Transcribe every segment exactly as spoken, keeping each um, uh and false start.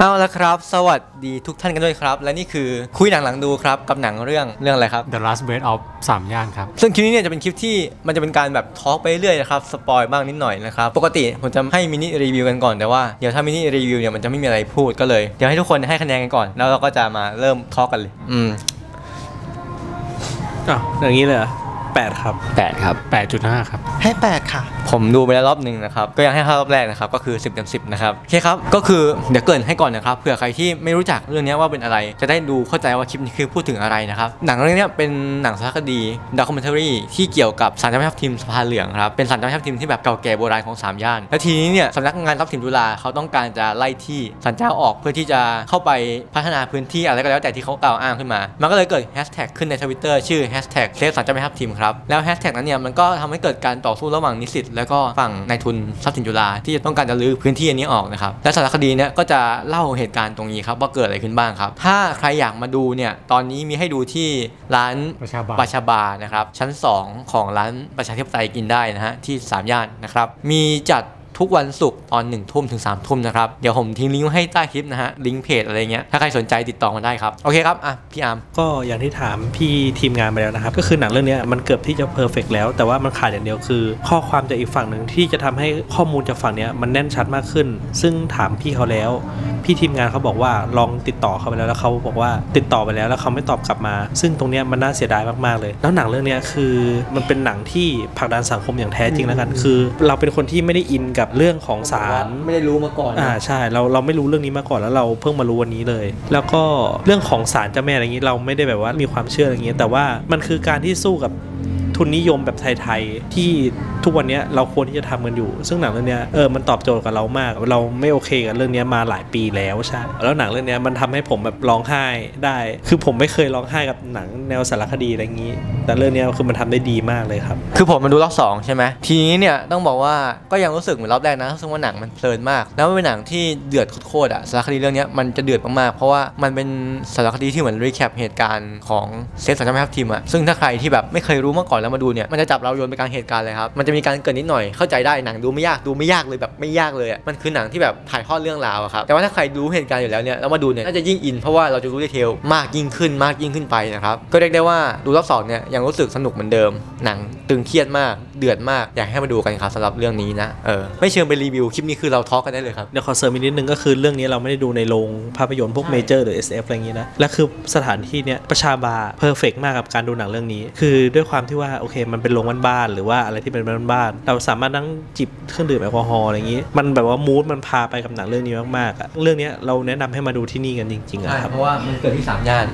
เอาละครับสวัสดีทุกท่านกันด้วยครับและนี่คือคุยหนังหลังดูครับกับหนังเรื่องเรื่องอะไรครับ The Last Best of สามย่านครับซึ่งคลิปนี้เนี่ยจะเป็นคลิปที่มันจะเป็นการแบบทอล์กไปเรื่อยนะครับสปอยบ้างนิดหน่อยนะครับปกติผมจะให้มินิรีวิวกันก่อนแต่ว่าเดี๋ยวถ้ามินิรีวิวเนี่ยมันจะไม่มีอะไรพูดก็เลยเดี๋ยวให้ทุกคนให้คะแนนกันก่อนแล้วเราก็จะมาเริ่มทอล์กกันเลยอืมอ่ะอย่างนี้เลยแปดครับแปดครับ แปดจุดห้า ครับให้แปดค่ะผมดูไปแล้วรอบหนึ่งนะครับก็ยังให้รอบแรกนะครับก็คือสิบเต็มสิบนะครับโอเคครับก็คือเดี๋ยวเกริ่นให้ก่อนนะครับเผื่อใครที่ไม่รู้จักเรื่องนี้ว่าเป็นอะไรจะได้ดูเข้าใจว่าคลิปนี้คือพูดถึงอะไรนะครับหนังเรื่องนี้เป็นหนังสารคดีด็อกคิวเมนทารีที่เกี่ยวกับศาลเจ้าแม่ทับทิมสะพานเหลืองครับเป็นศาลเจ้าแม่ทับทิมที่แบบเก่าแก่โบราณของสามย่านและทีนี้เนี่ยสำนักงานทับทิมจุฬาเขาต้องการจะไล่ที่ศาลเจ้าออกเพื่อที่จะเข้าไปพัฒนาพื้นที่อะไรก็แล้วแต่ที่เขากล่าวอ้างขึ้นมามันก็เลยเกิดแฮชแท็กขึ้นใน Twitter ชื่อ แฮชแท็ก เซฟ ศาลเจ้าแม่ทับทิมแล้วแฮชแท็กนั้นเนี่ยมันก็ทำให้เกิดการต่อสู้ระหว่างนิสิตแล้วก็ฝั่งนายทุนทรัพย์สินจุฬาที่จะต้องการจะรื้อพื้นที่อันนี้ออกนะครับและสารคดีเนี่ยก็จะเล่าเหตุการณ์ตรงนี้ครับว่าเกิดอะไรขึ้นบ้างครับถ้าใครอยากมาดูเนี่ยตอนนี้มีให้ดูที่ร้านประชาบาร์นะครับชั้นสองของร้านประชาธิปไตยกินได้นะฮะที่สามย่านนะครับมีจัดทุกวันศุกร์ตอนหนึ่งทุ่มถึงสามทุ่มนะครับเดี๋ยวผมทิ้งลิงก์ให้ใต้คลิปนะฮะลิงก์เพจอะไรเงี้ยถ้าใครสนใจติดต่อมาได้ครับโอเคครับอ่ะพี่อาร์มก็อย่างที่ถามพี่ทีมงานไปแล้วนะครับก็คือหนังเรื่องนี้มันเกือบที่จะเพอร์เฟกต์แล้วแต่ว่ามันขาดอย่างเดียวคือข้อความจากอีกฝั่งหนึ่งที่จะทำให้ข้อมูลจากฝั่งเนี้ยมันแน่นชัดมากขึ้นซึ่งถามพี่เขาแล้วพี่ทีมงานเขาบอกว่าลองติดต่อเขาไปแล้วแล้วเขาบอกว่าติดต่อไปแล้วแล้วเขาไม่ตอบกลับมาซึ่งตรงเนี้ยมันน่าเสียดายมากๆเลยแล้วหนังเรื่องนี้คือมันเป็นหนังที่ผลักดันสังคมอย่างแท้จริงแล้วกันคือเราเป็นคนที่ไม่ได้อินกับเรื่องของศาลไม่ได้รู้มาก่อนอ่าใช่เราเราไม่รู้เรื่องนี้มาก่อนแล้วเราเพิ่งมารู้วันนี้เลยแล้วก็เรื่องของศาลเจ้าแม่อะไรอย่างนี้เราไม่ได้แบบว่ามีความเชื่ออะไรอย่างนี้แต่ว่ามันคือการที่สู้กับทุนนิยมแบบไทยๆที่ทุกวันนี้เราควรที่จะทำกันอยู่ซึ่งหนังเรื่องนี้เออมันตอบโจทย์กับเรามากเราไม่โอเคกับเรื่องนี้มาหลายปีแล้วใช่แล้วหนังเรื่องนี้มันทำให้ผมแบบร้องไห้ได้คือผมไม่เคยร้องไห้กับหนังแนวสารคดีอะไรอย่างนี้แต่เรื่องนี้คือมันทำได้ดีมากเลยครับคือผมมาดูรอบสองใช่ไหมทีนี้เนี่ยต้องบอกว่าก็ยังรู้สึกเหมือนรอบแรกนะซึ่งว่าหนังมันเพลินมากแล้วมันเป็นหนังที่เดือดโคตรอะสารคดีเรื่องนี้มันจะเดือดมากๆเพราะว่ามันเป็นสารคดีที่เหมือนรีแคปเหตุการณ์ของเซฟสัญชาติทัพทีมอะซึ่งถ้าใครที่แบบไม่เคยรู้มาก่อนแล้วมาดูเนี่ยมันจะจับเราโยนไปกลางเหตุการณ์เลยครับมันจะมีการเกิดนิดหน่อยเข้าใจได้หนังดูไม่ยากดูไม่ยากเลยแบบไม่ยากเลยมันคือหนังที่แบบถ่ายทอดเรื่องราวครับแต่ว่าถ้าใครรู้เหตุการณ์อยู่แล้วเนี่ยแล้วมาดูเนี่ยน่าจะยิ่งอินเพราะว่าเราจะรู้ดีเทลมากยิ่งขึ้นมากยิ่งขึ้นไปนะครับก็เรียกได้ว่าดูรอบสองเนี่ยยังรู้สึกสนุกเหมือนเดิมหนังตึงเครียดมากเดือดมากอยากให้มาดูกันครับสำหรับเรื่องนี้นะเออไม่เชิงไปรีวิวคลิปนี้คือเราทอล์กกันได้เลยครับเดี๋ยวขอเสริมอีกนิดนึงก็คือเรื่องนี้เราไม่ได้ดูในโรงภาพยนตร์พวกเมเจอร์หรือ เอส เอฟ อะไรอย่างนี้นะและคือสถานที่เนี่ยประชาบาร์เพอร์เฟกต์มากกับการดูหนังเรื่องนี้คือด้วยความที่ว่าโอเคมันเป็นโรงบ้านๆหรือว่าอะไรที่เป็นบ้านๆเราสามารถนั่งจิบเครื่องดื่มแอลกอฮอล์อะไรอย่างนี้มันแบบว่ามูดมันพาไปกับหนังเรื่องนี้มากๆอ่ะเรื่องนี้เราแนะนำให้มาดูที่นี่กันจริงๆครับเพราะว่ามันเกิดที่สามย่าน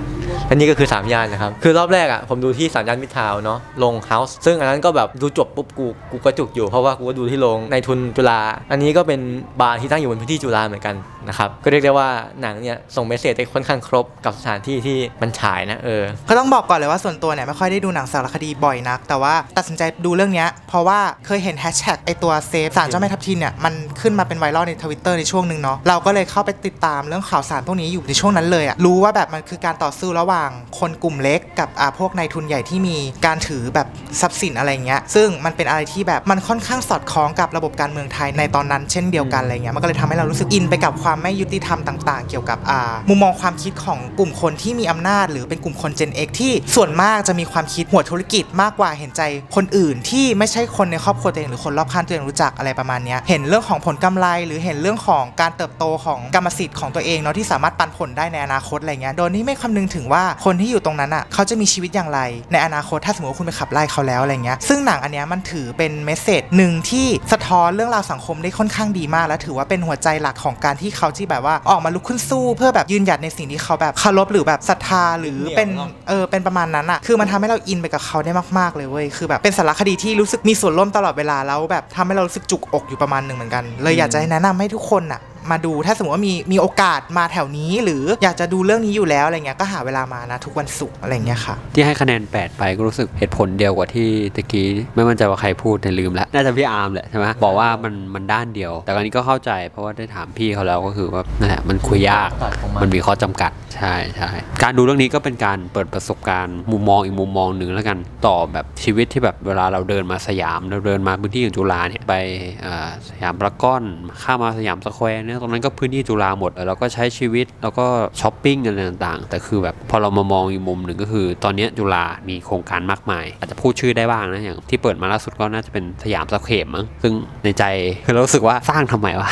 อันนี้ก็คือสามย่านนะครับคือรอบแรกอ่ะผมดูที่สามย่านมิตรทาวน์เนาะโรงเฮาส์ซึ่งอันนั้นก็แบบดูจบปุ๊บกูกูก็จุกอยู่เพราะว่ากูก็ดูที่โรงนายทุนจุฬาอันนี้ก็เป็นบาร์ที่ตั้งอยู่บนพื้นที่จุฬาเหมือนกันนะครับก็เรียกได้ว่าหนังเนี่ยส่งเมสเสจได้ค่อนข้างครบกับสถานที่ที่มันฉายนะเออก็ต้องบอกก่อนเลยว่าส่วนตัวเนี่ยไม่ค่อยได้ดูหนังสารคดีบ่อยนักแต่ว่าตัดสินใจดูเรื่องนี้เพราะว่าเคยเห็นแฮชแท็กไอตัวเซฟศาลเจ้าแม่ทับทิมเนี่ยมันขึ้นมาเป็นไวรัลในทวิตเตอร์ในช่วงหนึ่งเนาะเราก็เลยเข้าไปติดตามเรื่องข่าวสารพวกนี้อยู่ในช่วงนั้นเลยอะรู้ว่าแบบมันคือการต่อสู้ระหว่างคนกลุ่มเล็กกับอาพวกนายทุนใหญ่ที่มีการถือแบบทรัพย์สินอะไรเงี้ยซึ่งมันเป็นอะไรที่แบบมันค่อนข้างสอดคล้องกับระบบการเมืองไทยในตอนนั้นเช่นเดียวกันอะไรเงี้ยมันก็เลยทำให้เรารู้สึกอินไปกับความไม่ยุติธรรมต่างๆเกี่ยวกับอามุมมองความคิดของกลุ่มคนที่มีอำนาจหรือเป็นกลุ่มคน Gen X ที่ส่วนมากจะมีความคิดหัวธุรกิจมากกว่าเห็นใจคนอื่นที่ไม่ใช่คนในครอบครัวตัวเองหรือคนรอบข้างตัวเองรู้จักอะไรประมาณนี้เห็นเรื่องของผลกำไรหรือเห็นเรื่องของการเติบโตของกรรมสิทธิ์ของตัวเองเนาะที่สามารถปันผลได้ในอนาคตอะไรเงี้ยโดยที่ไม่คำนึงถึงว่าคนที่อยู่ตรงนั้นอ่ะเขาจะมีชีวิตอย่างไรในอนาคตถ้าสมมติว่าคุณไปขับไล่เขาแล้วอะไรเงี้ยซึ่งหนังอันเนี้ยมันถือเป็นเมสเสจหนึ่งที่สะท้อนเรื่องราวสังคมได้ค่อนข้างดีมากและถือว่าเป็นหัวใจหลักของการที่เขาที่แบบว่าออกมาลุกขึ้นสู้เพื่อแบบยืนหยัดในสิ่งที่เขาแบบเคารพหรือแบบศรัทธาหรือเป็นเออเป็นประมาณนั้นอ่ะคือมันทำให้เราอินไปกับเขาได้มากๆเลยเว้ยคือแบบเป็นสารคดีที่รู้สึกมีส่วนร่วมตลอดเวลาแล้วแบบทำให้เรารู้สึกจุกอกอยู่ประมาณหนึ่งเหมือนกันเลยอยากจะแนะนำให้ทุกคนอ่ะมาดูถ้าสมมติว่ามีมีโอกาสมาแถวนี้หรืออยากจะดูเรื่องนี้อยู่แล้วอะไรเงี้ยก็หาเวลามานะทุกวันศุกร์อะไรเงี้ยค่ะที่ให้คะแนนแปดไปก็รู้สึกเหตุผลเดียวกว่าที่ตะกี้ไม่มั่นใจว่าใครพูดแต่ลืมแล้วน่าจะพี่อาร์มแหละใช่ไหมบอกว่ามันมันด้านเดียวแต่อันนี้ก็เข้าใจเพราะว่าได้ถามพี่เขาแล้วก็คือว่านั่นแหละมันคุยยากมันมีข้อจำกัดใช่ใช่การดูเรื่องนี้ก็เป็นการเปิดประสบการณ์มุมมองอีกมุมมองหนึ่งแล้วกันต่อแบบชีวิตที่แบบเวลาเราเดินมาสยามเราเดินมาพื้นที่อย่างจุฬาเนี่ยไปสยามพารากอนข้ามาสยามสแควร์เนี่ย ตรงนั้นก็พื้นที่จุฬาหมดแล้วก็ใช้ชีวิตแล้วก็ช้อปปิ้งอะไรต่างๆแต่คือแบบพอเรามามองอีกมุมหนึ่งก็คือตอนนี้จุฬามีโครงการมากมายอาจจะพูดชื่อได้บ้างนะอย่างที่เปิดมาล่าสุดก็น่าจะเป็นสยามสแควร์มั้งซึ่งในใจคือเรารู้สึกว่าสร้างทำไมวะ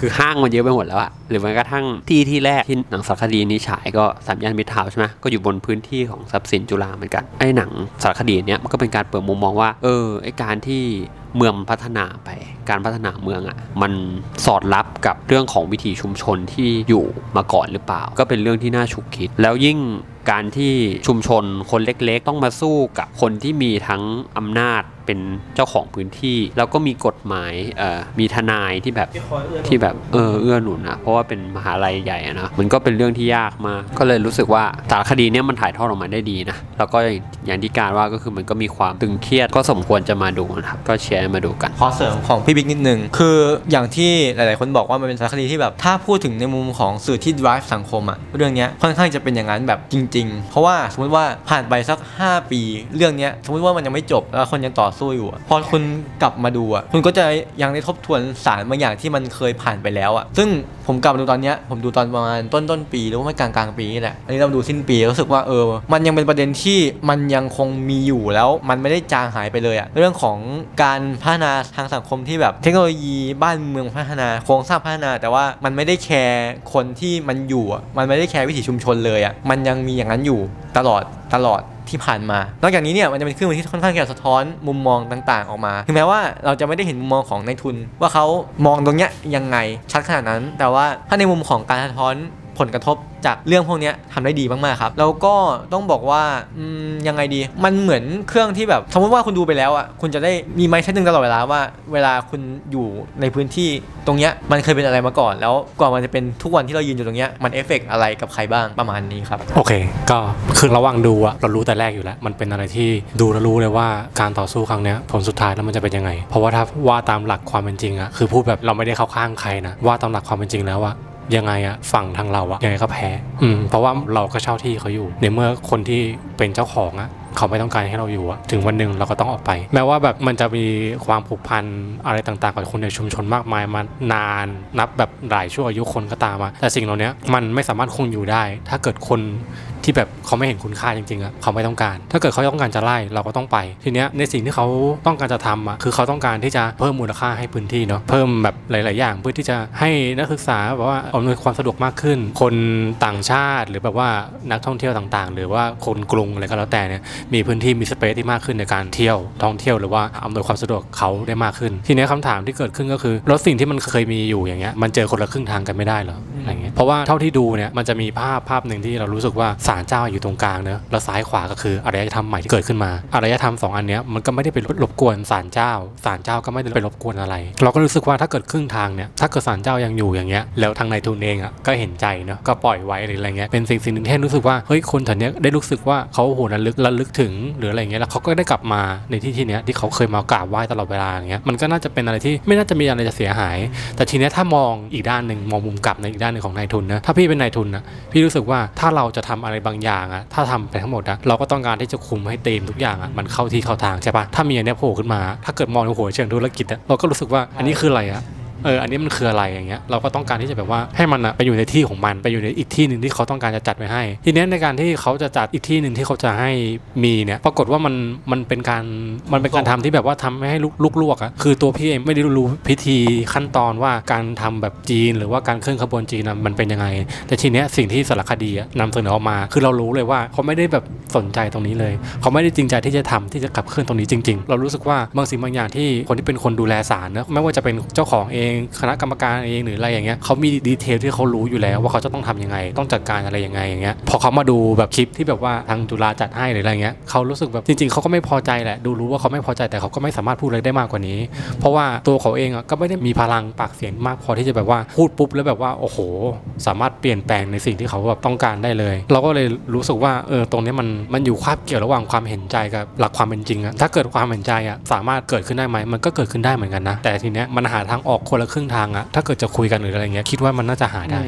คือห้างมันเยอะไปหมดแล้วอะหรือแม้กระทั่งที่ที่แรกที่หนังสารคดีนี้ฉายก็สามย่านมิตรทาวน์ใช่ไหมก็อยู่บนพื้นที่ของทรัพย์สินจุฬาเหมือนกันไอ้หนังสารคดีเนี้ยมันก็เป็นการเปิดมุมมองว่าเออไอ้การที่เมืองพัฒนาไปการพัฒนาเมืองอ่ะมันสอดรับกับเรื่องของวิถีชุมชนที่อยู่มาก่อนหรือเปล่าก็เป็นเรื่องที่น่าฉุกคิดแล้วยิ่งการที่ชุมชนคนเล็กๆต้องมาสู้กับคนที่มีทั้งอำนาจเป็นเจ้าของพื้นที่แล้วก็มีกฎหมายมีทนายที่แบบที่แบบเออเอื้อหนุนนะเพราะว่าเป็นมหาลัยใหญ่นะมันก็เป็นเรื่องที่ยากมากก็เลยรู้สึกว่าสารคดีเนี้ยมันถ่ายทอดออกมาได้ดีนะแล้วก็อย่างที่การว่าก็คือมันก็มีความตึงเครียดก็สมควรจะมาดูนะครับก็เชียร์มาดูกันข้อเสริมของพี่บิ๊กนิดนึงคืออย่างที่หลายๆคนบอกว่ามันเป็นสารคดีที่แบบถ้าพูดถึงในมุมของสื่อที่ drive สังคมอะเรื่องเนี้ยค่อนข้างจะเป็นอย่างนั้นแบบจริงๆเพราะว่าสมมติว่าผ่านไปสักห้าปีเรื่องเนี้ยสมมติว่ามันยังไม่จบแล้วคนยังต่อสู้อยู่พอคุณกลับมาดูอ่ะคุณก็จะยังได้ทบทวนสารบางอย่างที่มันเคยผ่านไปแล้วอ่ะซึ่งผมกลับมาดูตอนเนี้ยผมดูตอนประมาณต้นต้นปีหรือว่ากลางกลางปีนี่แหละอันนี้เราดูสิ้นปีรู้สึกว่าเออมันยังเป็นประเด็นที่มันยังคงมีอยู่แล้วมันไม่ได้จางหายไปเลยอ่ะเรื่องของการพัฒนาทางสังคมที่แบบเทคโนโลยีบ้านเมืองพัฒนาโครงสร้างพัฒนาแต่ว่ามันไม่ได้แคร์คนที่มันอยู่อ่ะมันไม่ได้แคร์วิถีชุมชนเลยอ่ะมันยังมีอย่างนั้นอยู่ตลอดตลอดที่ผ่านมานอกจากนี้เนี่ยมันจะเป็นเครื่องมือที่ค่อนข้างจะสะท้อนมุมมองต่างๆออกมาถึงแม้ว่าเราจะไม่ได้เห็นมุมมองของนายทุนว่าเขามองตรงเนี้ยยังไงชัดขนาดนั้นแต่ว่าถ้าในมุมของการสะท้อนผลกระทบจากเรื่องพวกนี้ทำได้ดีมากๆครับแล้วก็ต้องบอกว่ายังไงดีมันเหมือนเครื่องที่แบบสมมติว่าคุณดูไปแล้วอ่ะคุณจะได้มีไมค์เซตหนึ่งตลอดเวลาว่าเวลาคุณอยู่ในพื้นที่ตรงเนี้ยมันเคยเป็นอะไรมาก่อนแล้วกว่ามันจะเป็นทุกวันที่เรายืนอยู่ตรงเนี้ยมันเอฟเฟกต์อะไรกับใครบ้างประมาณนี้ครับโอเคก็คือระหว่างดูอ่ะเรารู้แต่แรกอยู่แล้วมันเป็นอะไรที่ดูแล้วรู้เลยว่าการต่อสู้ครั้งเนี้ยผลสุดท้ายแล้วมันจะเป็นยังไงเพราะว่าถ้าว่าตามหลักความเป็นจริงอ่ะคือพูดแบบเราไม่ได้เข้าข้างใครนะว่าตามหลักความเป็นจริงแล้วอ่ะยังไงอะฝั่งทางเราอะยังไงก็แพ้อืมเพราะว่าเราก็เช่าที่เขาอยู่ในเมื่อคนที่เป็นเจ้าของอะเขาไม่ต้องการให้เราอยู่อะถึงวันหนึ่งเราก็ต้องออกไปแม้ว่าแบบมันจะมีความผูกพันอะไรต่างๆกับคนในชุมชนมากมายมานานนับแบบหลายชั่วอายุคนก็ตามมาแต่สิ่งเหล่านี้มันไม่สามารถคงอยู่ได้ถ้าเกิดคนที่แบบเขาไม่เห็นคุณค่าจริงๆอะเขาไม่ต้องการถ้าเกิดเขาต้องการจะไล่เราก็ต้องไปทีเนี้ยในสิ่งที่เขาต้องการจะทำอะคือเขาต้องการที่จะเพิ่มมูลค่าให้พื้นที่เนาะเพิ่มแบบหลายๆอย่างเพื่อที่จะให้นักศึกษาแบบว่าอำนวยความสะดวกมากขึ้นคนต่างชาติหรือแบบว่านักท่องเที่ยวต่างๆหรือว่าคนกรุงอะไรก็แล้วแต่เนี่ยมีพื้นที่มีสเปซที่มากขึ้นในการเที่ยวท่องเที่ยวหรือว่าอำนวยความสะดวกเขาได้มากขึ้นทีนี้คำถามที่เกิดขึ้นก็คือแล้วสิ่งที่มันเคยมีอยู่อย่างเงี้ยมันเจอคนละครึ่งทางกันไม่ได้เหรออะไรเงี้ยเพราะว่าเท่าที่ดูเนี่ยมันจะมีภาพภาพหนึ่งที่เรารู้สึกว่าศาลเจ้าอยู่ตรงกลางเนอะแล้วซ้ายขวาก็คืออารยธรรมใหม่ที่เกิดขึ้นมาอารยธรรมสองอันเนี้ยมันก็ไม่ได้ไปรบกวนศาลเจ้าศาลเจ้าก็ไม่ได้ไปรบกวนอะไรเราก็รู้สึกว่าถ้าเกิดครึ่งทางเนี่ยถ้าเกิดศาลเจ้ายังอยู่อย่างเงี้ยแล้วทางนายทุนเองอ่ะก็เห็นใจเนอะก็ปล่อยไว้อะไรเงี้ยเป็นสิ่งสิ่งหนึ่งที่รู้สึกว่าเฮ้ยคนแถวเนี้ยได้รู้สึกว่าเขาโหดระลึกระลึกถึงหรืออะไรเงี้ยแล้วเขาก็ได้กลับมาในที่ที่เนี้ยที่เขาเคยมากราบไหว้ตลอดเวลาอย่างเงี้ยมันก็น่าจะเป็นอะไรที่ไม่น่าจะมีอะไรจะเสียหายแต่ทีเนี้ยถ้ามองอีกด้านหนึ่งมองมุมกลับในอีกด้านหนึ่งของนายทุนนะถ้าพี่เป็นนายทุนนะพี่รู้สึกว่าถ้าเราจะทำอะไรบางอย่างอะถ้าทำไปทั้งหมดนะเราก็ต้องการที่จะคุมให้เต็มทุกอย่างอะมันเข้าที่เข้าทางใช่ปะถ้ามีอันเนี้ยโผล่ขึ้นมาถ้าเกิดมองในหัวเชิงธุรกิจอะเราก็รู้สึกว่าอันนี้คืออะไรอะเอออันนี้มันคืออะไรอย่างเงี้ยเราก็ต้องการที่จะแบบว่าให้มันอะไปอยู่ในที่ของมันไปอยู่ในอีกที่หนึ่งที่เขาต้องการจะจัดไว้ให้ทีนี้ในการที่เขาจะจัดอีกที่หนึ่งที่เขาจะให้มีเนี่ยปรากฏว่ามันมันเป็นการมันเป็นการทำที่แบบว่าทำให้ลุกลวกอะคือตัวพี่เองไม่ได้รู้พิธีขั้นตอนว่าการทำแบบจีนหรือว่าการเคลื่อนขบวนจีนมันเป็นยังไงแต่ทีเนี้ยสิ่งที่สารคดีนำเสนอออกมาคือเรารู้เลยว่าเขาไม่ได้แบบสนใจตรงนี้เลยเขาไม่ได้จริงใจที่จะทำที่จะขับเคลื่อนตรงนี้จริงๆเรารู้สึกว่าบางสิ่งบางอย่างที่คนที่เป็นคนดูแลศาลนะไม่ว่าจะเป็นเจ้าของเองคณะกรรมการเองหรืออะไรอย่างเงี้ยเขามีดีเทลที่เขารู้อยู่แล้วว่าเขาจะต้องทํำยังไงต้องจัดการอะไรยังไงอย่างเงี้ยพอเขามาดูแบบคลิปที่แบบว่าทางจุฬาจัดให้หรืออะไรเงี้ยเขารู้สึกแบบจริงๆเขาก็ไม่พอใจแหละดูรู้ว่าเขาไม่พอใจแต่เขาก็ไม่สามารถพูดอะไรได้มากกว่านี้เพราะว่าตัวเขาเองก็ไม่ได้มีพลังปากเสียงมากพอที่จะแบบว่าพูดปุ๊บแล้วแบบว่าโอ้โหสามารถเปลี่ยนแปลงในสิ่งที่เขาแบบต้องการได้เลยเราก็เลยรู้สึกว่าเออตรงนี้มันมันอยู่คาบเกี่ยวระหว่างความเห็นใจกับหลักความเป็นจริงอะถ้าเกิดความเห็นใจอะสามารถเกิดขึ้นได้ไหมมันก็เกิดขึ้นได้เหมือนกันนะแต่ทีเนี้ยมันหาทางออกคนละครึ่งทางอะถ้าเกิดจะคุยกันหรืออะไรเงี้ยคิดว่ามันน่าจะหาได้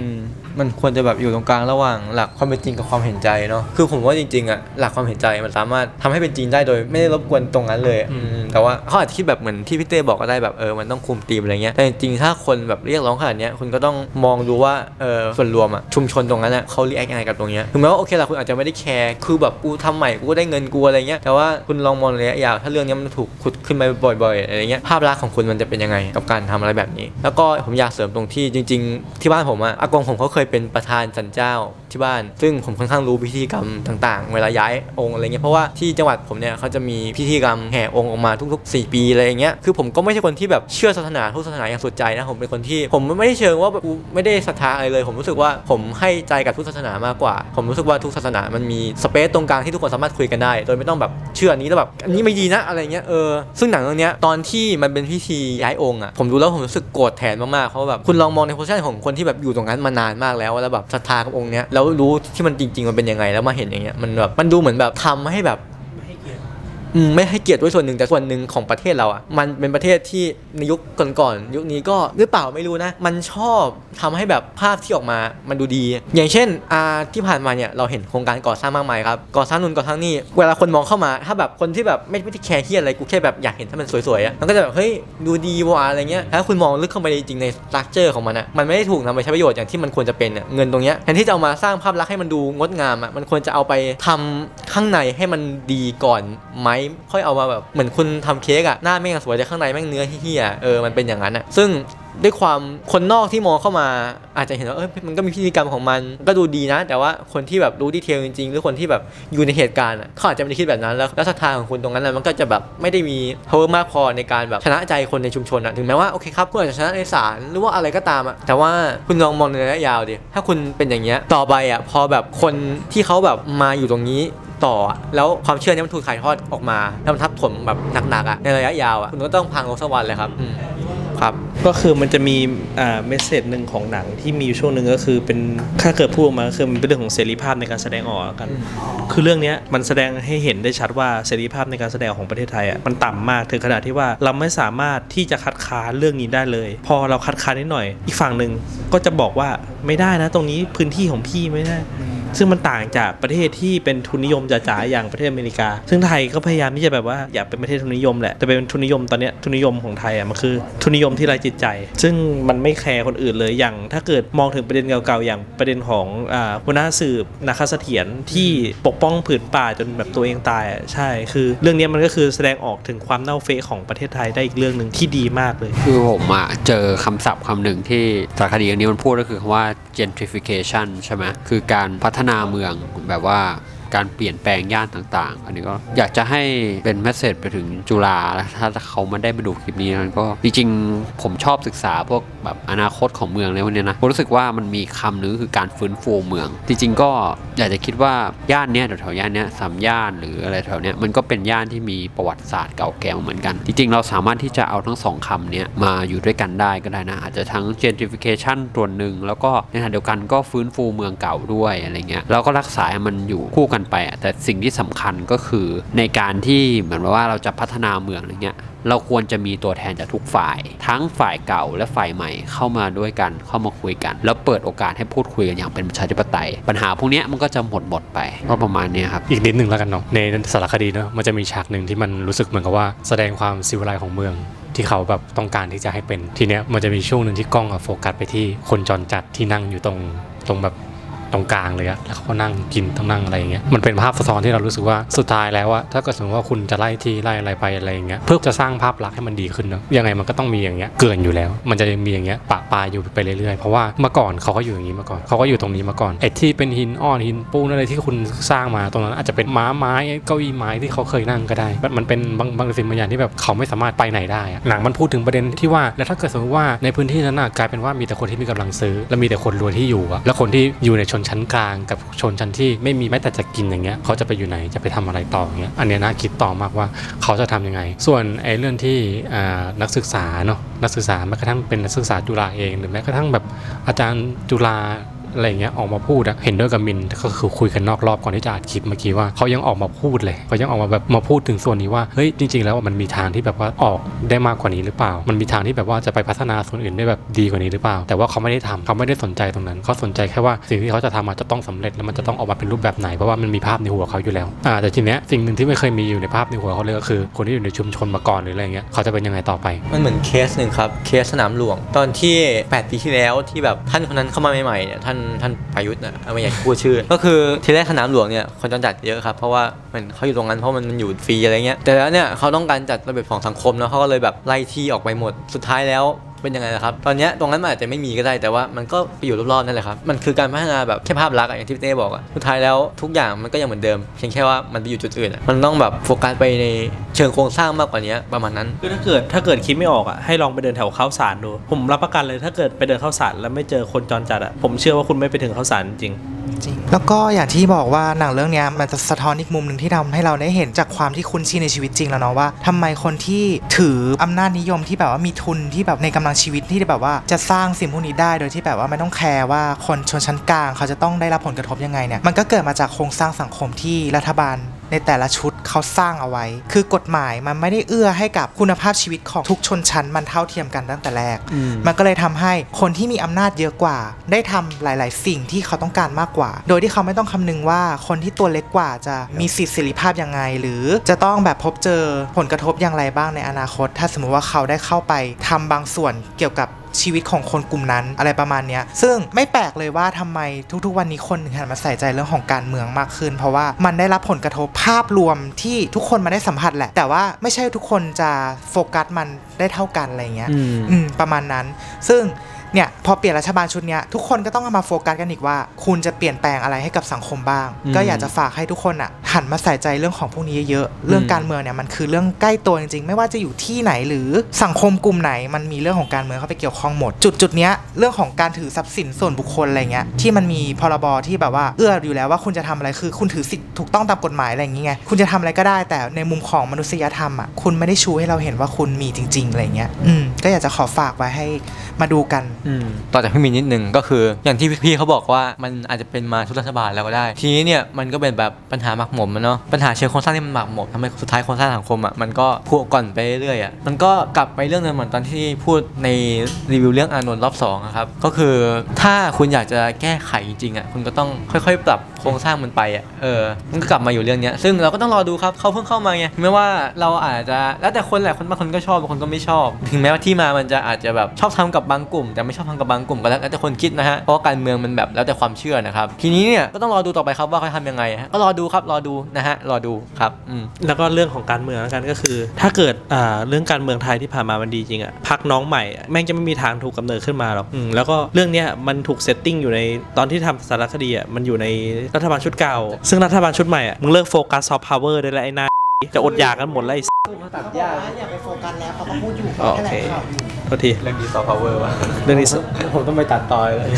มันควรจะแบบอยู่ตรงกลางระหว่างหลักความเป็นจริงกับความเห็นใจเนาะคือผมว่าจริงๆอ่ะหลักความเห็นใจมันสามารถทำให้เป็นจริงได้โดยไม่ได้รบกวนตรงนั้นเลยแต่ว่าเขาอาจจะคิดแบบเหมือนที่พี่เต้บอกก็ได้แบบเออมันต้องคุมธีมอะไรเงี้ยแต่จริงๆถ้าคนแบบเรียกร้องขนาดเนี้ยคุณก็ต้องมองดูว่าเออส่วนรวมอ่ะชุมชนตรงนั้นอ่ะเขารีแอคยังไงกับตรงเนี้ยถึงแม้ว่าโอเคละคุณอาจจะไม่ได้แคร์คือแบบกูทำใหม่กูได้เงินกูอะไรเงี้ยแต่ว่าคุณลองมองระยะยาวถ้าเรื่องนี้มันถูกขุดขึ้นมาบ่อยๆอะไรเงี้ยภาพลักษณ์ของคุณมันจะเป็นยังไงกับการทำอะไรแบบนี้แล้วก็ผมอยากเสริมตรงที่จริงๆที่บ้านผมอะอากงผมเขาเคยเป็นประธานศาลเจ้าที่บ้านซึ่งผมค่อนข้างรู้พิธีกรรมต่างๆเวลาย้ายองค์อะไรเงี้ยเพราะว่าที่จังหวัดผมเนี่ยเขาจะมีพิธีกรรมแห่องค์ออกมาทุกๆสี่ปีอะไรเงี้ยคือผมก็ไม่ใช่คนที่แบบเชื่อศาสนาทุกศาสนาอย่างสุดใจนะผมเป็นคนที่ผมไม่ได้เชิงว่าแบบไม่ได้ศรัทธาอะไรเลยผมรู้สึกว่าผมให้ใจกับทุกศาสนามากกว่าผมรู้สึกว่าทุกศาสนามันมีสเปซตรงกลางที่ทุกคนสามารถคุยกันได้โดยไม่ต้องแบบเชื่อนี้แล้วแบบอันนี้ไม่ดีนะอะไรเงี้ยเออซึ่งหนังเรื่องนี้ตอนที่มันเป็นพิธีย้ายองค์อ่ะผมดูแล้วผมรู้สึกโกรธแทนมากๆเพราะแบบคุณลองมองในโพสชั่นของคนที่แบบอยู่ตรงนั้นมานานมากแล้วแล้วแบบศรัทธากับองค์เนี้ยแล้วรู้ที่มันจริงๆมันเป็นยังไงแล้วมาเห็นอย่างเงี้ยมันแบบมันดูเหมือนแบบทำให้แบบไม่ให้เกียรติด้วยส่วนหนึ่งแต่ส่วนหนึ่งของประเทศเราอ่ะมันเป็นประเทศที่ในยุคก่อนๆยุคนี้ก็หรือเปล่าไม่รู้นะมันชอบทำให้แบบภาพที่ออกมามันดูดีอย่างเช่นอาที่ผ่านมาเนี่ยเราเห็นโครงการก่อสร้างมากมายครับก่อสร้างนู่นก่อสร้างนี่เวลาคนมองเข้ามาถ้าแบบคนที่แบบไม่ไม่ได้แคร์เหี้ยอะไรกูแค่แบบอยากเห็นถ้ามันสวยๆอ่ะมันก็จะแบบเฮ้ยดูดีว่ะอะไรเงี้ยถ้าคุณมองลึกเข้าไปจริงในสตรัคเจอร์ของมันอ่ะมันไม่ได้ถูกนำไปใช้ประโยชน์อย่างที่มันควรจะเป็นอ่ะเงินตรงเนี้ยแทนที่จะเอามาสร้างภาพลักษณ์ให้มันดูงดงามอ่ะมันควรจะเอาไปทำข้างในให้มันดีก่อนไหมค่อยเอามาแบบเหมือนคุณทำเค้กอะหน้าแม่งสวยแต่ข้างในแม่งเนื้อเหี้ยเออมันเป็นอย่างนั้นอะซึ่งด้วยความคนนอกที่มองเข้ามาอาจจะเห็นว่าเออมันก็มีพิธีกรรมของมันก็ดูดีนะแต่ว่าคนที่แบบรู้ดีเทลจริงๆหรือคนที่แบบอยู่ในเหตุการณ์เขาอาจจะไม่ได้คิดแบบนั้นแล้วแล้วศรัทธาของคุณตรงนั้นมันก็จะแบบไม่ได้มี power มากพอในการแบบชนะใจคนในชุมชนอะถึงแม้ว่าโอเคครับคุณอาจจะชนะในศาลหรือว่าอะไรก็ตามอะแต่ว่าคุณลองมองในระยะยาวดิถ้าคุณเป็นอย่างเงี้ยต่อไปอะพอแบบคนที่เขาแบบมาอยู่ตรงนี้ต่อแล้วความเชื่อนี้มันถูกถ่ายทอดออกมาแล้วมันทับถมแบบหนักๆอ่ะในระยะยาวอ่ะคุณก็ต้องพังลงสักวันเลยครับครับก็คือมันจะมีอ่าเมสเซจหนึ่งของหนังที่มีอยู่ช่วงหนึ่งก็คือเป็นถ้าเกิดพูดออกมาคือมันเป็นเรื่องของเสรีภาพในการแสดงออกกันคือเรื่องนี้มันแสดงให้เห็นได้ชัดว่าเสรีภาพในการแสดงของประเทศไทยอ่ะมันต่ำมากถึงขนาดที่ว่าเราไม่สามารถที่จะคัดค้านเรื่องนี้ได้เลยพอเราคัดค้านนิดหน่อยอีกฝั่งหนึ่งก็จะบอกว่าไม่ได้นะตรงนี้พื้นที่ของพี่ไม่ได้ซึ่งมันต่างจากประเทศที่เป็นทุนนิยมจ๋าๆอย่างประเทศอเมริกาซึ่งไทยก็พยายามที่จะแบบว่าอยากเป็นประเทศทุนนิยมแหละแต่เป็นทุนนิยมตอนนี้ทุนนิยมของไทยอ่ะมันคือทุนนิยมที่ไร้จิตใจซึ่งมันไม่แคร์คนอื่นเลยอย่างถ้าเกิดมองถึงประเด็นเก่าๆอย่างประเด็นของหัวหน้าสืบนาคเสถียรที่ปกป้องผืนป่าจนแบบตัวเองตายอ่ะใช่คือเรื่องนี้มันก็คือแสดงออกถึงความเน่าเฟะของประเทศไทยได้อีกเรื่องหนึ่งที่ดีมากเลยคือผมอ่ะเจอคำศัพท์คำนึงที่สารคดีอันนี้มันพูดก็คือคำว่า gentrification ใช่ไหมคือการพัฒนาเมืองแบบว่าการเปลี่ยนแปลงย่านต่างๆอันนี้ก็อยากจะให้เป็นเมสเซจไปถึงจุฬาถ้าเขาไม่ได้มาดูคลิปนี้นั้นก็จริงๆผมชอบศึกษาพวกแบบอนาคตของเมืองในวันนี้นะผมรู้สึกว่ามันมีคำนึงคือการฟื้นฟูเมืองจริงๆก็อยากจะคิดว่าย่านเนี้ยแถวๆย่านเนี้ยสามย่านหรืออะไรแถวเนี้ยมันก็เป็นย่านที่มีประวัติศาสตร์เก่าแก่เหมือนกันจริงๆเราสามารถที่จะเอาทั้งสองคำเนี้ยมาอยู่ด้วยกันได้ก็ได้นะอาจจะทั้ง gentrification ตัวหนึ่งแล้วก็ในขณะเดียวกันก็ฟื้นฟูเมืองเก่าด้วยอะไรเงี้ยแล้วก็รักษามันอยู่คู่กันไปแต่สิ่งที่สำคัญก็คือในการที่เหมือนว่าเราจะพัฒนาเมืองอะไรเงี้ยเราควรจะมีตัวแทนจากทุกฝ่ายทั้งฝ่ายเก่าและฝ่ายใหม่เข้ามาด้วยกันเข้ามาคุยกันแล้วเปิดโอกาสให้พูดคุยกันอย่างเป็นประชาธิปไตยปัญหาพวกนี้มันก็จะหมดหมดไปก็ประมาณนี้ครับอีกนิดหนึ่งแล้วกันเนาะในสารคดีเนาะมันจะมีฉากหนึ่งที่มันรู้สึกเหมือนกับว่าแสดงความซิวิไลซ์ของเมืองที่เขาแบบต้องการที่จะให้เป็นทีเนี้ยมันจะมีช่วงหนึ่งที่กล้องโฟกัสไปที่คนจรจัดที่นั่งอยู่ตรงตรงแบบตรงกลางเลยอะแล้วเขานั่งกินต้องนั่งอะไรอย่างเงี้ยมันเป็นภาพสะท้อนที่เรารู้สึกว่าสุดท้ายแล้วว่าถ้าเกิดสมมติว่าคุณจะไล่ที่ไล่อะไรไปอะไรอย่างเงี้ยเพื่อจะสร้างภาพลักษณ์ให้มันดีขึ้นเนาะยังไงมันก็ต้องมีอย่างเงี้ยเกินอยู่แล้วมันจะมีอย่างเงี้ยปะปายอยู่ไปเรื่อยๆเพราะว่าเมื่อก่อนเขาก็อยู่อย่างนี้มาก่อนเขาก็อยู่ตรงนี้มาก่อนไอ้ที่เป็นหินอ่อนหินปูนอะไรที่คุณสร้างมาตรงนั้นอาจจะเป็นม้าไม้เก้าอี้ไม้ที่เขาเคยนั่งก็ได้มันเป็นบางบางสิ่งบางอย่างที่แบบเขาไม่สามารถไปไหนได้หนังมันพูดถึงประเด็นที่ว่าแล้วถ้าเกิดสมมติว่าในพื้นที่นั้นกลายเป็นว่ามีแต่คนที่มีกำลังซื้อและมีแต่คนรวยที่อยู่และคนที่อยู่ในชั้นกลางกับชนชั้นที่ไม่มีแม้แต่จะกินอย่างเงี้ยเขาจะไปอยู่ไหนจะไปทำอะไรต่อเงี้ยอันนี้น่าคิดต่อมากว่าเขาจะทํำยังไงส่วนไอ้เรื่องที่นักศึกษาเนาะนักศึกษาแม้กระทั่งเป็นนักศึกษาจุฬาเองหรือแม้กระทั่งแบบอาจารย์จุฬา อะไรเงี้ยออกมาพูดอะเห็นด้วยกับมินก็คือคุยกันนอกรอบก่อนที่จะอัดคลิปเมื่อกี้ว่าเขายังออกมาพูดเลยเขายังออกมาแบบมาพูดถึงส่วนนี้ว่าเฮ้ยจริงๆแล้วมันมีทางที่แบบว่าออกได้มากกว่านี้หรือเปล่ามันมีทางที่แบบว่าจะไปพัฒนาส่วนอื่นได้แบบดีกว่านี้หรือเปล่าแต่ว่าเขาไม่ได้ทำเขาไม่ได้สนใจตรงนั้นเขาสนใจแค่ว่าสิ่งที่เขาจะทำอาจจะต้องสำเร็จแล้วมันจะต้องออกมาเป็นรูปแบบไหนเพราะว่ามันมีภาพในหัวเขาอยู่แล้วอ่าแต่ทีเนี้ยสิ่งหนึ่งที่ไม่เคยมีอยู่ในภาพในหัวเขาเลยก็คือคนที่อยู่ในชุมชนมาก่อนหรืออะไรเงี้ยเขาจะเป็นยังไงต่อไปมันเหมือนเคสหนึ่งครับเคสสนามหลวงตอนที่แปดปีที่แล้วที่แบบท่านคนนั้นเข้ามาใหม่ๆเนี่ยท่านท่านประยุทธ์นะไม่อยากพูดชื่อก็คือทีแรกสนามหลวงเนี่ยคนจรจัดเยอะครับเพราะว่ามันเขาอยู่ตรงนั้นเพราะมันอยู่ฟรีอะไรเงี้ยแต่แล้วเนี่ยเขาต้องการจัดระเบียบของสังคมแล้วเขาก็เลยแบบไล่ที่ออกไปหมดสุดท้ายแล้วเป็นยังไงนะครับตอนนี้ตรงนั้นมันอาจจะไม่มีก็ได้แต่ว่ามันก็ไปอยู่รอบๆนั่นแหละครับมันคือการพัฒนาแบบแค่ภาพลักษณ์อย่างที่เต้บอกอะสุดท้ายแล้วทุกอย่างมันก็ยังเหมือนเดิมเพียงแค่ว่ามันไปอยู่จุดอื่นมันต้องแบบโฟกัสไปในเชิงโครงสร้างมากกว่านี้ประมาณนั้นคือถ้าเกิดถ้าเกิดคิดไม่ออกอะให้ลองไปเดินแถวข้าวสารดูผมรับประกันเลยถ้าเกิดไปเดินข้าวสารแล้วไม่เจอคนจรจัดอะผมเชื่อว่าคุณไม่ไปถึงข้าวสารจริงแล้วก็อย่างที่บอกว่าหนังเรื่องนี้มันจะสะท้อนอีกมุมหนึ่งที่ทำให้เราได้เห็นจากความที่คุ้นชินในชีวิตจริงแล้วเนาะว่าทำไมคนที่ถืออำนาจนิยมที่แบบว่ามีทุนที่แบบในกำลังชีวิตที่แบบว่าจะสร้างสิ่งพวกนี้ได้โดยที่แบบว่าไม่ต้องแคร์ว่าคนชนชั้นกลางเขาจะต้องได้รับผลกระทบยังไงเนี่ยมันก็เกิดมาจากโครงสร้างสังคมที่รัฐบาลในแต่ละชุดเขาสร้างเอาไว้คือกฎหมายมันไม่ได้เอื้อให้กับคุณภาพชีวิตของทุกชนชั้นมันเท่าเทียมกันตั้งแต่แรก ม, มันก็เลยทำให้คนที่มีอำนาจเยอะกว่าได้ทำหลายๆสิ่งที่เขาต้องการมากกว่าโดยที่เขาไม่ต้องคำนึงว่าคนที่ตัวเล็กกว่าจะมีสิทธิเสรีภาพยังไงหรือจะต้องแบบพบเจอผลกระทบอย่างไรบ้างในอนาคตถ้าสมมุติว่าเขาได้เข้าไปทำบางส่วนเกี่ยวกับชีวิตของคนกลุ่มนั้นอะไรประมาณนี้ซึ่งไม่แปลกเลยว่าทำไมทุกๆวันนี้คนถึงหันมาใส่ใจเรื่องของการเมืองมากขึ้นเพราะว่ามันได้รับผลกระทบภาพรวมที่ทุกคนมาได้สัมผัสแหละแต่ว่าไม่ใช่ทุกคนจะโฟกัสมันได้เท่ากันอะไรเงี้ยประมาณนั้นซึ่งเนี่ยพอเปลี่ยนรัฐบาลชุดนี้ทุกคนก็ต้องมาโฟกัสกันอีกว่าคุณจะเปลี่ยนแปลงอะไรให้กับสังคมบ้างก็อยากจะฝากให้ทุกคนอ่ะหันมาใส่ใจเรื่องของพวกนี้เยอะเรื่องการเมืองเนี่ยมันคือเรื่องใกล้ตัวจริงๆไม่ว่าจะอยู่ที่ไหนหรือสังคมกลุ่มไหนมันมีเรื่องของการเมืองเข้าไปเกี่ยวข้องหมดจุดจุดเนี้ยเรื่องของการถือทรัพย์สินส่วนบุคคลอะไรเงี้ยที่มันมีพรบที่แบบว่าเอื้ออยู่แล้วว่าคุณจะทำอะไรคือคุณถือสิทธิถูกต้องตามกฎหมายอะไรอย่างเงี้ยคุณจะทำอะไรก็ได้แต่ในมุมของมนุษยธรรมอ่ะคุณไม่ได้ชูให้เราเห็นว่าคุณมีจริงๆอะไรเงี้ยอืมก็อยากจะขอฝากไว้ให้มาดูกันต่อจากพี่มินนิดนึงก็คืออย่างที่พี่เขาบอกว่ามันอาจจะเป็นมาทุกรัฐบาลแล้วก็ได้ทีนี้เนี่ยมันก็เป็นแบบปัญหาหมักหมมเนาะปัญหาเชิงโครงสร้างที่มันหมักหมมทำให้สุดท้ายโครงสร้างสังคมอ่ะมันก็พุ่งก่อนไปเรื่อยอ่ะมันก็กลับไปเรื่องนึงเหมือนตอนที่พูดในรีวิวเรื่องอานนท์รอบสองครับก็คือถ้าคุณอยากจะแก้ไขจริงอ่ะคุณก็ต้องค่อยๆปรับโครงสร้างมันไปอ่ะเออมันก็กลับมาอยู่เรื่องนี้ซึ่งเราก็ต้องรอดูครับเขาเพิ่งเข้ามาไงไม่ว่าเราอาจจะแล้วแต่คนแหละคนบางคนก็ชอบบางคนก็ไม่ชอบถึงแม้ว่าที่มามันจะอาจจะแบบชอบทำกับบางกลุ่มแต่ไม่ชอบทำกับบางกลุ่มก็แล้วแต่คนคิดนะฮะเพราะการเมืองมันแบบแล้วแต่ความเชื่อนะครับทีนี้เนี่ยก็ต้องรอดูต่อไปครับว่าเขาทำยังไงฮะก็รอดูครับรอดูนะฮะรอดูครับอืมแล้วก็เรื่องของการเมืองกันก็คือถ้าเกิดอ่าเรื่องการเมืองไทยที่ผ่านมามันดีจริงอ่ะพรรคน้องใหม่แม่งจะไม่มีทางถูกกำเนิดขึ้นมาหรอกอืมแล้วก็เรื่องเนี้ยมันถูกเซตติ้งอยู่ในตอนที่ทำสารคดีอ่ะมันอยู่ในรัฐบาลชุดเก่าซึ่งรัฐบาลชุดใหม่อ่ะมึงเลิกโฟกัสซอฟต์พาวเวอร์ได้แล้วไอ้นายจะอดอยากกันหมดแล้วไอ้ตัดยากอย่าไปโฟกัสแล้วเขาก็พูดอยู่แค่ไหนข่าวอยู่เรื่องดีซอฟต์พาวเวอร์ว่ะเรื่องนี้ผมต้องไปตัดต่อยเลย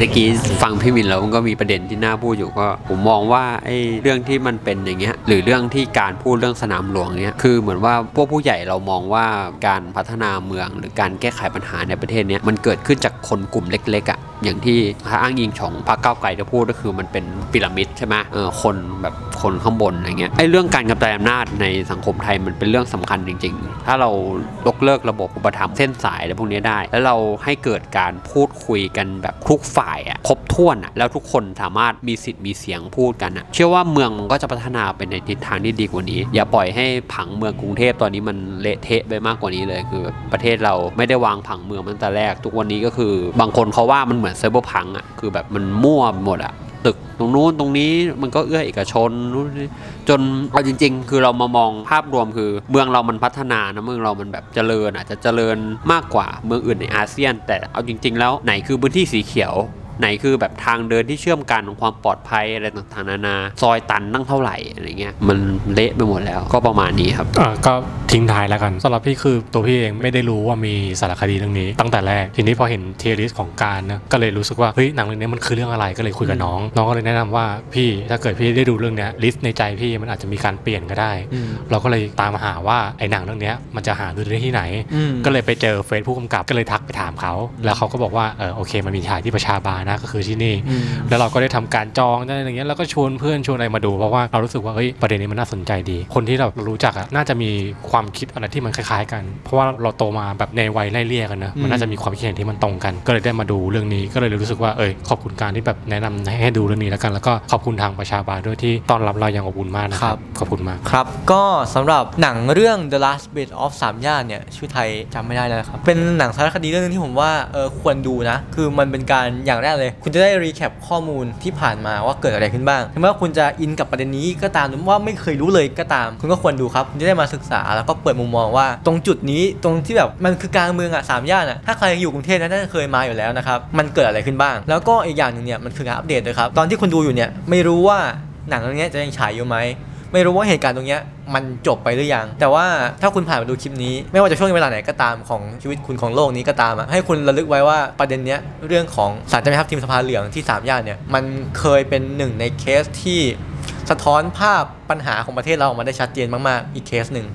เมื่อกี้ฟังพี่มินแล้วมันก็มีประเด็นที่น่าพูดอยู่ก็ผมมองว่าไอ้เรื่องที่มันเป็นอย่างเงี้ยหรือเรื่องที่การพูดเรื่องสนามหลวงเนี้ยคือเหมือนว่าพวกผู้ใหญ่เรามองว่าการพัฒนาเมืองหรือการแก้ไขปัญหาในประเทศเนี้ยมันเกิดขึ้นจากคนกลุ่มเล็กๆอ่ะอย่างที่ถ้าอ้างอิงของพรรคก้าวไกลที่พูดก็คือมันเป็นพีระมิดใช่ไหมเออคนแบบคนข้างบนอะไรเงี้ยไอ้เรื่องการกระจายอำนาจในสังคมไทยมันเป็นเรื่องสำคัญจริงๆถ้าเรายกเลิกระบบอุปถัมภ์เส้นสายอะไรพวกนี้ได้แล้วเราให้เกิดการพูดคุยกันแบบทุกฝ่ายอ่ะครบถ้วนอ่ะแล้วทุกคนสามารถมีสิทธิ์มีเสียงพูดกันอ่ะเชื่อว่าเมืองมันก็จะพัฒนาไปในทิศทางที่ดีกว่านี้อย่าปล่อยให้ผังเมืองกรุงเทพตอนนี้มันเละเทะไปมากกว่านี้เลยคือประเทศเราไม่ได้วางผังเมืองตั้งแต่แรกทุกวันนี้ก็คือบางคนเขาว่ามันเหมือนไซเบอร์พังอ่ะคือแบบมันมั่วหมดอ่ะตึกตรงนู้นตรงนี้มันก็เอื้อเอกชนจนเอาจริงๆคือเรามามองภาพรวมคือเมืองเรามันพัฒนานะเมืองเรามันแบบเจริญอาจจะเจริญมากกว่าเมืองอื่นในอาเซียนแต่เอาจริงๆแล้วไหนคือพื้นที่สีเขียวไหนคือแบบทางเดินที่เชื่อมกันของความปลอดภัยอะไรต่างๆนานาซอยตันนั่งเท่าไหร่อะไรเงี้ยมันเละไปหมดแล้วก็ประมาณนี้ครับอ่าก็ทิ้งท้ายแล้วกันสำหรับพี่คือตัวพี่เองไม่ได้รู้ว่ามีสารคดีเรื่องนี้ตั้งแต่แรกทีนี้พอเห็นเทริสของการนะก็เลยรู้สึกว่าเฮ้ยหนังเรื่องนี้มันคือเรื่องอะไรก็เลยคุยกับน้องน้องก็เลยแนะนำว่าพี่ถ้าเกิดพี่ได้ดูเรื่องนี้ลิสต์ในใจพี่มันอาจจะมีการเปลี่ยนก็ได้เราก็เลยตามหาว่าไอ้หนังเรื่องนี้มันจะหาดูได้ที่ไหนก็เลยไปเจอเฟซผู้กำกับก็เลยทักไปถามเขาแล้วเขาก็บอกว่าเออโอเคมันมีฉายที่ประชาบาล นะก็คือที่นี่แล้วเราก็ได้ทำการจองได้อะไรเงี้ยแล้วก็ชวนเพื่อนชวนอะไรมาดูเพราะว่าเรารู้สึกว่าเฮ้ยประเด็นนี้มันน่าสนใจดีคนที่เรารู้จักน่าจะมีความคิดอะไรที่มันคล้ายๆกันเพราะว่าเราโตมาแบบในวัยไล่เลี่ยกันนะมันน่าจะมีความคิดเห็นที่มันตรงกันก็เลยได้มาดูเรื่องนี้ก็เลยรู้สึกว่าเออขอบคุณการที่แบบแนะนำให้ดูเรื่องนี้แล้วกันแล้วก็ขอบคุณทางประชาบาลด้วยที่ต้อนรับเราอย่างอบอุ่นมากนะครับขอบคุณมากครับก็สำหรับหนังเรื่อง The Last Bridge of สามย่านเนี่ยชื่อไทยจำไม่ได้แล้วครับเป็นหนังสารคดีเรื่องนึงที่ผมว่าเออควรดูนะคือมันเป็นการอย่างแรกเลยคุณจะได้รีแคปข้อมูลที่ผ่านมาว่าเกิดอะไรขึ้นบ้างถึงแม้ว่าคุณจะอินกับประเด็นนี้ก็ตามหรือว่าไม่เคยรู้เลยก็ตามคุณก็ควรดูครับคุณจะได้มาศึกษาแล้วก็เปิดมุมมองว่าตรงจุดนี้ตรงที่แบบมันคือกลางเมืองอ่ะสามย่านอ่ะถ้าใครอยู่กรุงเทพน่าจะเคยมาอยู่แล้วนะครับมันเกิดอะไรขึ้นบ้างแล้วก็อีกอย่างหนึ่งเนี่ยมันคือการอัปเดตเลยครับตอนที่คุณดูอยู่เนี่ยไม่รู้ว่าหนังเรื่องนี้จะยังฉายอยู่ไหมไม่รู้ว่าเหตุการณ์ตรงนี้มันจบไปหรือยังแต่ว่าถ้าคุณผ่านมาดูคลิปนี้ไม่ว่าจะช่วงเวลาไหนก็ตามของชีวิตคุณของโลกนี้ก็ตามให้คุณระลึกไว้ว่าประเด็นเนี้ยเรื่องของศาลเจ้าแม่ทับทิมสะพานเหลืองที่สามย่านเนี่ยมันเคยเป็นหนึ่งในเคสที่สะท้อนภาพปัญหาของประเทศเราออกมาได้ชัดเจนมากๆอีกเคสหนึ่ง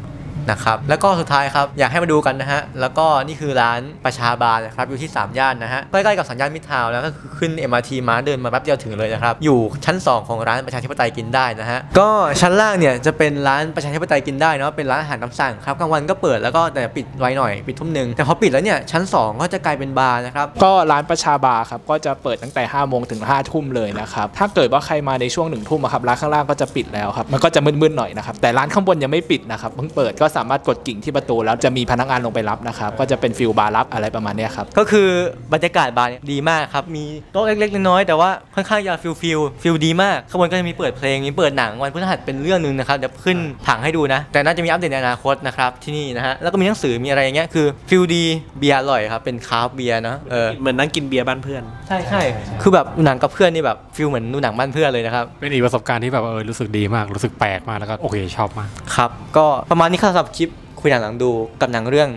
นะครับแล้วก็สุดท้ายครับอยากให้มาดูกันนะฮะแล้วก็นี่คือร้านประชาบาลนะครับอยู่ที่สามย่านนะฮะใกล้ๆกับสามย่านมิตรทาวน์แล้วก็ขึ้น เอ็ม อาร์ ที มาเดินมาแป๊บเดียวถึงเลยนะครับอยู่ชั้นสองของร้านประชาธิปไตยกินได้นะฮะก็ชั้นล่างเนี่ยจะเป็นร้านประชาธิปไตยกินได้เนาะเป็นร้านอาหารตามสั่งครับกลางวันก็เปิดแล้วก็แต่ปิดไวหน่อยปิดทุ่มหนึ่งแต่พอปิดแล้วเนี่ยชั้นสองก็จะกลายเป็นบาร์นะครับก็ร้านประชาบาร์ครับก็จะเปิดตั้งแต่ห้าโมงถึงห้าทุ่มเลยนะครับถ้าเกิดว่าใครมาในช่วงหนึ่งทุ่มครับร้านข้างล่างก็จะปิดแล้วครับมันก็จะมืดๆหน่อยนะครับแต่ร้านข้างบนยังไม่ปิดนะครับเพิ่งเปิดก็สามารถกดกิ่งที่ประตูแล้วจะมีพนักงานลงไปรับนะครับก็จะเป็นฟิลบาร์รับอะไรประมาณนี้ครับก็คือบรรยากาศบาร์ดีมากครับมีโต๊ะเล็กๆน้อยๆแต่ว่าค่อนข้างจะฟิลฟิลฟิลดีมากข้างบนก็จะมีเปิดเพลงมีเปิดหนังวันพฤหัสเป็นเรื่องนึงนะครับเดี๋ยวขึ้นถังให้ดูนะแต่น่าจะมีอัปเดตในอนาคตนะครับที่นี่นะฮะแล้วก็มีหนังสือมีอะไรอย่างเงี้ยคือฟิลดีเบียร์อร่อยครับเป็นคราฟต์เบียร์นะเออเหมือนนั่งกินเบียร์บ้านเพื่อนใช่ใช่คือแบบหนังกับเพื่อนนี่แบบฟิลเหมือนดูหนังบ้านเพื่อนเลยนะครับเป็นอีกประสบการณ์ที่แบบเออรู้สึกดีมากรู้สึกแปลกมากแล้วก็โอเคชอบมากครับก็ประมาณนี้ครับคลิปคุยหนังหลังดูกับหนังเรื่อง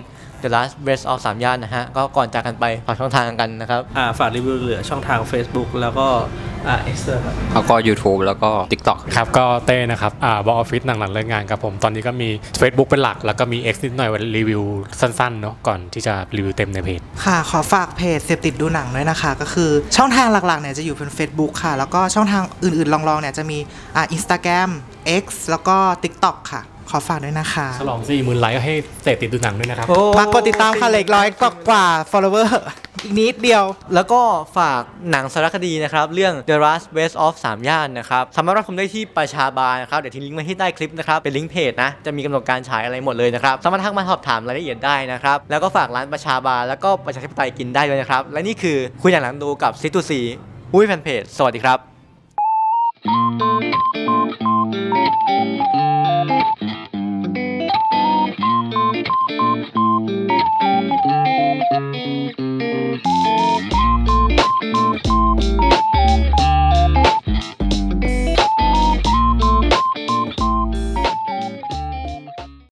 The Last Bridge of สามย่านนะฮะก็ก่อนจากกันไปฝากช่องทางกันนะครับอ่าฝากรีวิวเหลือช่องทาง Facebook แล้วก็อ่าเอ็กซ์เตอร์แล้วก็ YouTube แล้วก็ TikTok ครับก็เต้นะครับอ่าบอออฟฟิศหนังหลังเลิกงานครับผมตอนนี้ก็มี Facebook เป็นหลักแล้วก็มี X นิดหน่อยรีวิวสั้นๆเนาะก่อนที่จะรีวิวเต็มในเพจค่ะขอฝากเพจเสพติดดูหนังด้วยนะคะก็คือช่องทางหลักๆเนี่ยจะอยู่เป็น Facebook ค่ะแล้วก็ช่องทางอื่นๆลองๆเนี่ยจะมีอ่า Instagram X แล้วก็ TikTok ค่ะขอฝากด้วยนะคะฉลองสี่หมื่นไลค์ให้เสพติดดูหนังด้วยนะครับมากดติดตามค่ะเหล็กร้อยกว่ากว่า follower อีกนิดเดียวแล้วก็ฝากหนังสารคดีนะครับเรื่อง The Last Bridge of สามย่านนะครับสามารถรับชมได้ที่ประชาบาลนะครับเดี๋ยวทิ้งลิงก์ไว้ที่ใต้คลิปนะครับเป็นลิงก์เพจนะจะมีกำหนดการฉายอะไรหมดเลยนะครับสามารถทักมาสอบถามรายละเอียดได้นะครับแล้วก็ฝากร้านประชาบาลแล้วก็ประชาธิปไตยกินได้เลยนะครับและนี่คือคุยหนังหลังดูกับซีทูซีอุ้ยแฟนเพจสวัสดีครับ